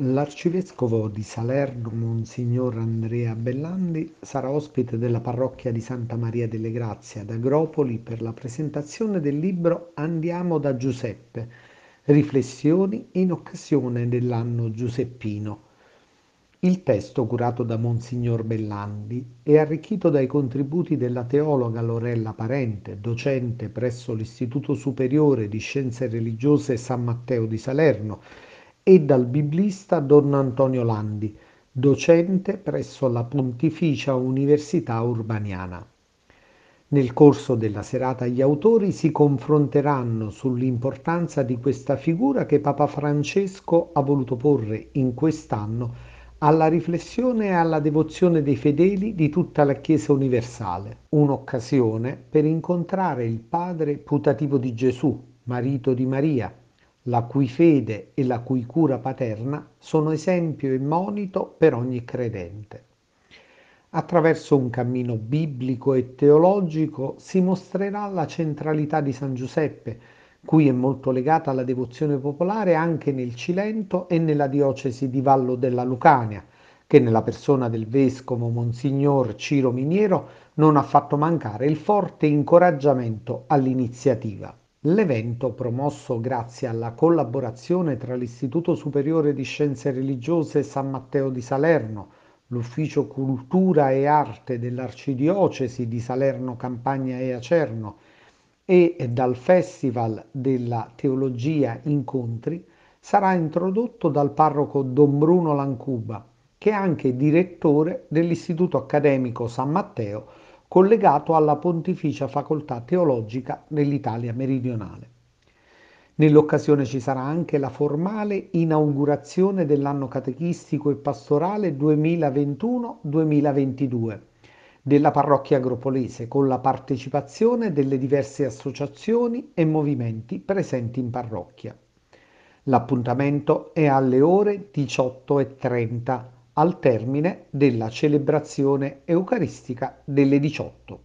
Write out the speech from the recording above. L'Arcivescovo di Salerno, Monsignor Andrea Bellandi, sarà ospite della Parrocchia di Santa Maria delle Grazie ad Agropoli per la presentazione del libro Andiamo da Giuseppe, Riflessioni in occasione dell'anno Giuseppino. Il testo, curato da Monsignor Bellandi, è arricchito dai contributi della teologa Lorella Parente, docente presso l'Istituto Superiore di Scienze Religiose San Matteo di Salerno, e dal biblista Don Antonio Landi, docente presso la Pontificia Università Urbaniana. Nel corso della serata gli autori si confronteranno sull'importanza di questa figura che Papa Francesco ha voluto porre in quest'anno alla riflessione e alla devozione dei fedeli di tutta la Chiesa universale, un'occasione per incontrare il Padre putativo di Gesù, marito di Maria, la cui fede e la cui cura paterna sono esempio e monito per ogni credente. Attraverso un cammino biblico e teologico si mostrerà la centralità di San Giuseppe, cui è molto legata la devozione popolare anche nel Cilento e nella diocesi di Vallo della Lucania, che nella persona del vescovo Monsignor Ciro Miniero non ha fatto mancare il forte incoraggiamento all'iniziativa. L'evento, promosso grazie alla collaborazione tra l'Istituto Superiore di Scienze Religiose San Matteo di Salerno, l'Ufficio Cultura e Arte dell'Arcidiocesi di Salerno, Campania e Acerno e dal Festival della Teologia Incontri, sarà introdotto dal parroco Don Bruno Lancuba, che è anche direttore dell'Istituto Accademico San Matteo, collegato alla Pontificia Facoltà Teologica nell'Italia Meridionale. Nell'occasione ci sarà anche la formale inaugurazione dell'anno catechistico e pastorale 2021-2022 della parrocchia agropolese, con la partecipazione delle diverse associazioni e movimenti presenti in parrocchia. L'appuntamento è alle ore 18:30. Al termine della celebrazione eucaristica delle 18.